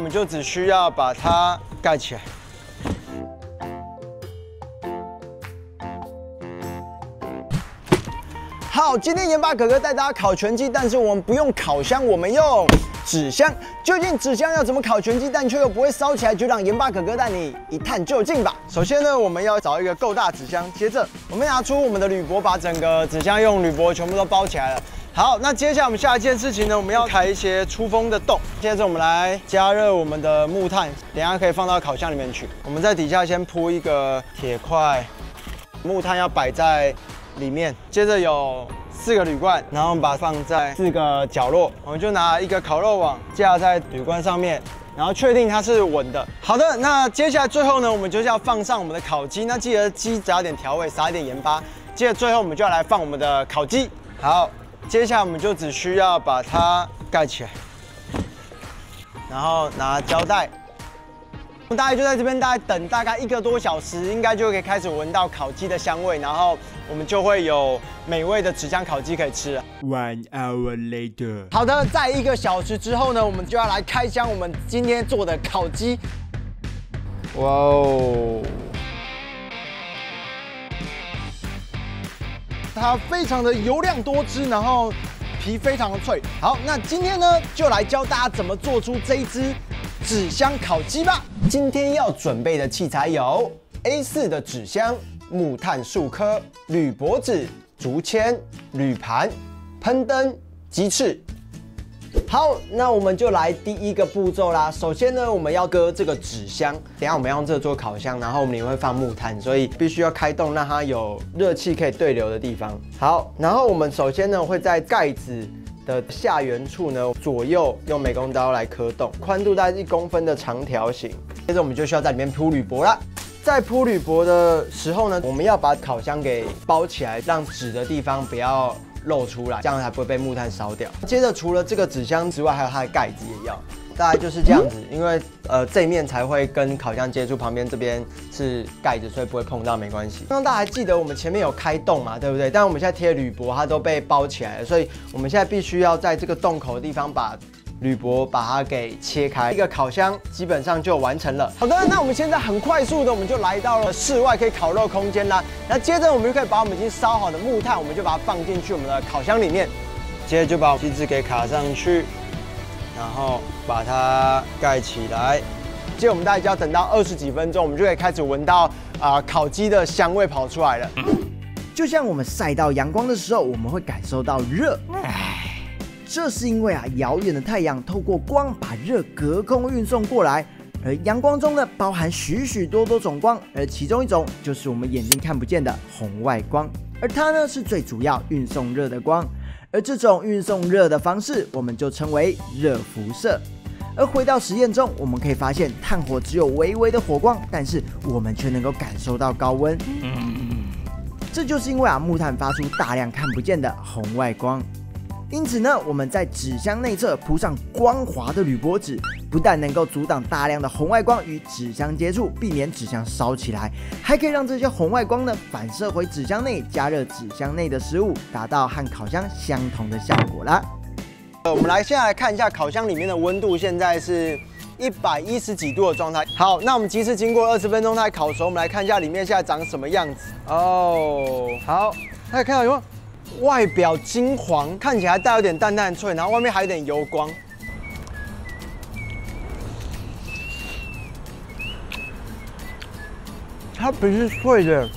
我们就只需要把它盖起来。 好，今天盐巴哥哥带大家烤全鸡，但是我们不用烤箱，我们用纸箱。究竟纸箱要怎么烤全鸡蛋却又不会烧起来？就让盐巴哥哥带你一探究竟吧。首先呢，我们要找一个够大纸箱，接着我们拿出我们的铝箔，把整个纸箱用铝箔全部都包起来了。好，那接下来我们下一件事情呢，我们要开一些出风的洞。接着我们来加热我们的木炭，等一下可以放到烤箱里面去。我们在底下先铺一个铁块，木炭要摆在 里面，接着有4个铝罐，然后我们把它放在4个角落，我们就拿一个烤肉网架在铝罐上面，然后确定它是稳的。好的，那接下来最后呢，我们就是要放上我们的烤鸡，那记得鸡加点调味，撒一点盐巴。接着最后我们就要来放我们的烤鸡。好，接下来我们就只需要把它盖起来，然后拿胶带。 我们大概就在这边，大概等大概1个多小时，应该就可以开始闻到烤鸡的香味，然后我们就会有美味的纸箱烤鸡可以吃了。One hour later。好的，在1个小时之后呢，我们就要来开箱我们今天做的烤鸡。哇哦！它非常的油亮多汁，然后皮非常的脆。好，那今天呢，就来教大家怎么做出这一只 纸箱烤鸡吧。今天要准备的器材有 A4 的纸箱、木炭4颗、铝箔纸、竹签、铝盘、喷灯、鸡翅。好，那我们就来第1个步骤啦。首先呢，我们要割这个纸箱。等下我们要用这个做烤箱，然后我们里面会放木炭，所以必须要开洞，让它有热气可以对流的地方。好，然后我们首先呢会在盖子 的下缘处呢，左右用美工刀来刻洞，宽度大概1公分的长条形。接着我们就需要在里面铺铝箔啦。在铺铝箔的时候呢，我们要把烤箱给包起来，让纸的地方不要露出来，这样才不会被木炭烧掉。接着除了这个纸箱之外，还有它的盖子也要，大概就是这样子，因为这一面才会跟烤箱接触，旁边这边是盖子，所以不会碰到，没关系。刚刚大家还记得我们前面有开洞嘛，对不对？但我们现在贴铝箔，它都被包起来了，所以我们现在必须要在这个洞口的地方把 铝箔把它给切开，一个烤箱基本上就完成了。好的，那我们现在很快速的，我们就来到了室外可以烤肉空间啦。那接着我们就可以把我们已经烧好的木炭，我们就把它放进去我们的烤箱里面，接着就把机子给卡上去，然后把它盖起来。接着我们大概就要等到20几分钟，我们就可以开始闻到烤鸡的香味跑出来了。就像我们晒到阳光的时候，我们会感受到热。 这是因为遥远的太阳透过光把热隔空运送过来，而阳光中呢包含许许多多种光，而其中一种就是我们眼睛看不见的红外光，而它呢是最主要运送热的光，而这种运送热的方式我们就称为热辐射。而回到实验中，我们可以发现炭火只有微微的火光，但是我们却能够感受到高温，这就是因为木炭发出大量看不见的红外光。 因此呢，我们在纸箱内侧铺上光滑的铝箔纸，不但能够阻挡大量的红外光与纸箱接触，避免纸箱烧起来，还可以让这些红外光呢反射回纸箱内，加热纸箱内的食物，达到和烤箱相同的效果啦。我们来现在来看一下烤箱里面的温度，现在是110几度的状态。好，那我们即使经过20分钟它烤熟，我们来看一下里面现在长什么样子哦。好，大家看到有没有？ 外表金黄，看起来带有点淡淡脆，然后外面还有点油光。它不是脆的，